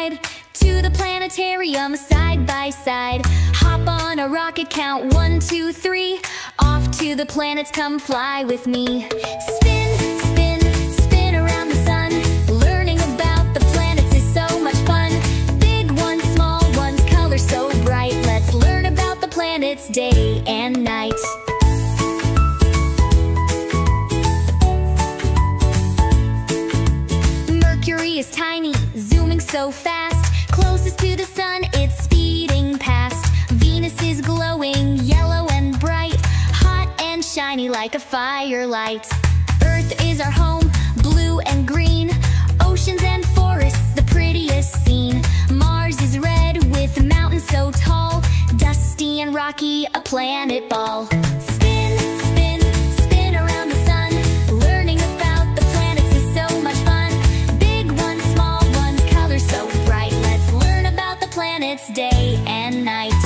ride to the planetarium side by side. Hop on a rocket, count 1, 2, 3. Off to the planets, come fly with me. Spin, spin, spin around the sun. Learning about the planets is so much fun. Big ones, small ones, colors so bright. Let's learn about the planets day and night. Is tiny, zooming so fast. Closest to the sun, it's speeding past. Venus is glowing, yellow and bright, hot and shiny like a firelight. Earth is our home, blue and green, oceans and forests, the prettiest scene. Mars is red with mountains so tall, dusty and rocky, a planet ball. Planets day and night.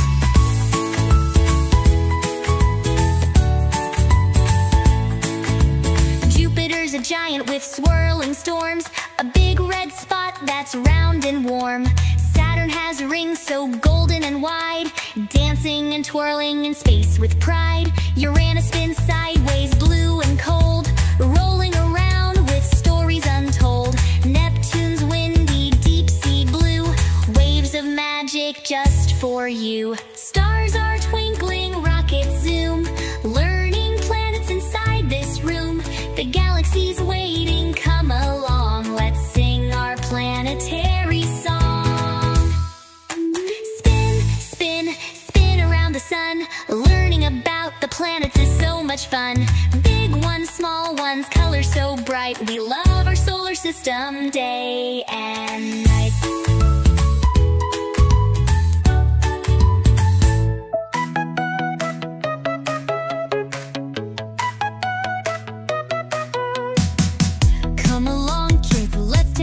Jupiter's a giant with swirling storms, a big red spot that's round and warm. Saturn has rings so golden and wide, dancing and twirling in space with pride. Uranus spins sideways, blue and cold, rolling around with stories untold. Neptune's windy, deep-sea blue, waves of magic just for you. Stars are twinkling, rockets zoom, learning planets inside this room. The galaxy's waiting, come along, let's sing our planetary song. Spin, spin, spin around the sun. Learning about the planets is so much fun. Big ones, small ones, colors so bright. We love our solar system day and night.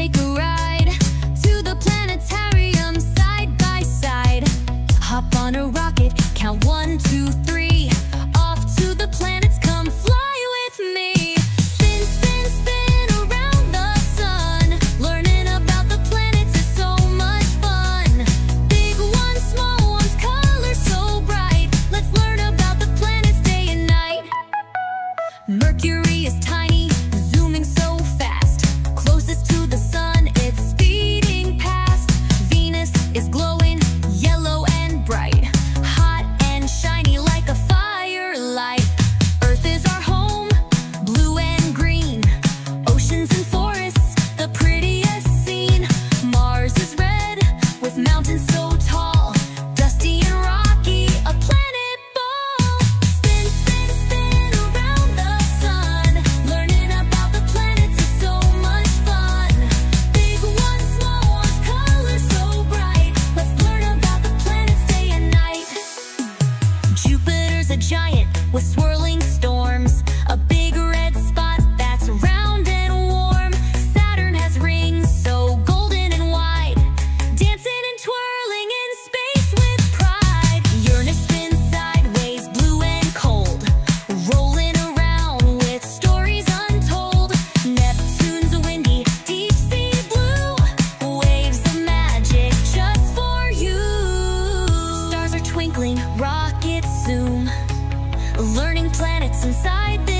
Take a ride to the planetarium side by side. Hop on a rocket, count 1, 2, 3. Off to the planets, come fly with me. Spin, spin, spin around the sun. Learning about the planets is so much fun. Big ones, small ones, colors so bright. Let's learn about the planets day and night. Mercury is tiny, zooming so fast. Closest to the sun, it's speeding past. Venus is glowing, yellow and bright, hot and shiny like a firelight. Earth is our home, blue and green, oceans and forests, the prettiest scene. Mars is red, with mountains so tall, dusty and rocky, a planet ball. Spin, spin, spin around the sun. Learning about the planets is so much fun. Big ones, small ones, colors so bright. Let's learn about the planets day and night. Jupiter's a giant with swirling storms, a big red spot that's round and warm. Saturn has rings so golden and wide, dancing and twirling in space with pride. Uranus spins sideways, blue and cold, rolling around with stories untold. Neptune's windy, deep-sea blue, waves of magic just for you. Stars are twinkling, rockets zoom, learning planets inside the